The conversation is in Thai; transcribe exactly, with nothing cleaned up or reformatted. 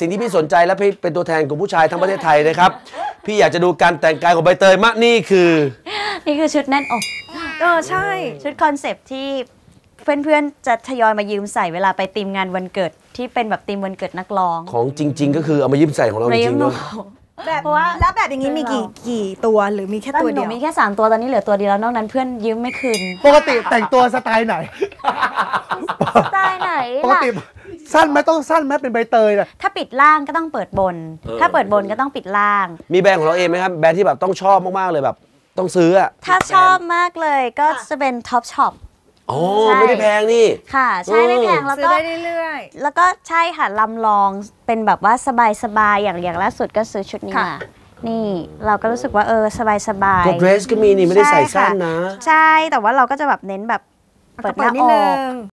สิ่งที่พี่สนใจและพี่เป็นตัวแทนของผู้ชายทั้งประเทศไทยนะครับพี่อยากจะดูการแต่งกายของใบเตยมะนี่คือนี่คือชุดแน่นอกเออใช่ชุดคอนเซปต์ที่เพื่อนๆจะทยอยมายืมใส่เวลาไปธีมงานวันเกิดที่เป็นแบบธีมวันเกิดนักร้องของจริงๆก็คือเอามายืมใส่ของเราจริงๆเนาะแบบว่าแล้วแบบอย่างนี้มีกี่กี่ตัวหรือมีแค่ตัวเดียวมีแค่สามตัวตอนนี้เหลือตัวเดียวแล้วนอกนั้นเพื่อนยืมไม่คืนปกติแต่งตัวสไตล์ไหนสไตล์ไหนปกติสั้นไหมต้องสั้นไหมเป็นใบเตยนะถ้าปิดล่างก็ต้องเปิดบนถ้าเปิดบนก็ต้องปิดล่างมีแบรนด์ของเราเองไหมครับแบรนด์ที่แบบต้องชอบมากๆเลยแบบต้องซื้ออะถ้าชอบมากเลยก็จะเป็นท็อปช็อปโอ้ไม่ได้แพงนี่ค่ะใช่ไม่แพงแล้วก็ซื้อได้เรื่อยๆแล้วก็ใช่ค่ะลำลองเป็นแบบว่าสบายๆอย่างอย่างล่าสุดก็ซื้อชุดนี้มานี่เราก็รู้สึกว่าเออสบายๆก็เดรสก็มีนี่ไม่ได้ใส่สั้นนะใช่แต่ว่าเราก็จะแบบเน้นแบบเปิดหน้าอก